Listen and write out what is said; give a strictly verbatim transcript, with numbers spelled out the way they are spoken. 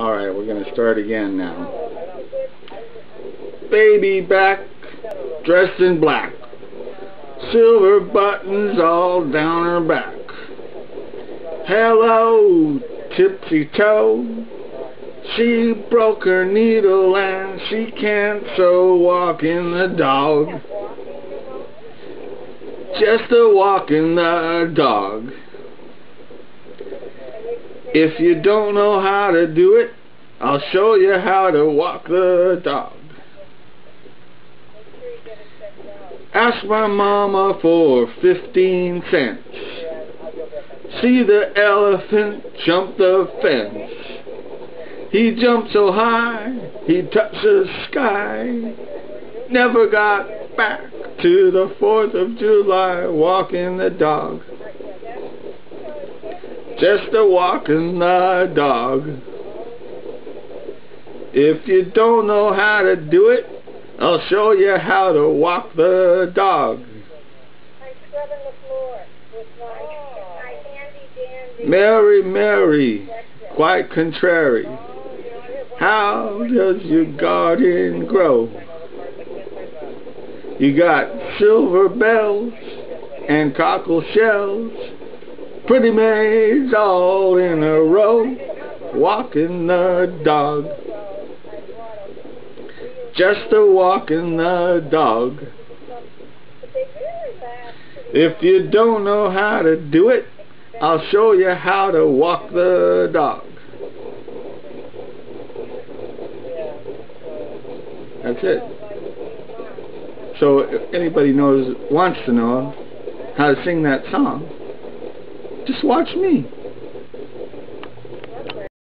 Alright, we're going to start again now. Baby back, dressed in black. Silver buttons all down her back. Hello, tipsy toe. She broke her needle and she can't so walk in the dog. Just a walk in the dog. If you don't know how to do it, I'll show you how to walk the dog. Ask my mama for fifteen cents. See the elephant jump the fence. He jumped so high, he touched the sky. Never got back to the fourth of July, walking the dog. Just a walking the dog. If you don't know how to do it, I'll show you how to walk the dog. I'm scrubbing the floor with my, oh. my handy dandy. Mary, Mary, quite contrary. How does your garden grow? You got silver bells and cockle shells. Pretty maids all in a row, walking the dog. Just a walking the dog. If you don't know how to do it, I'll show you how to walk the dog. That's it. So if anybody knows, wants to know how to sing that song, just watch me.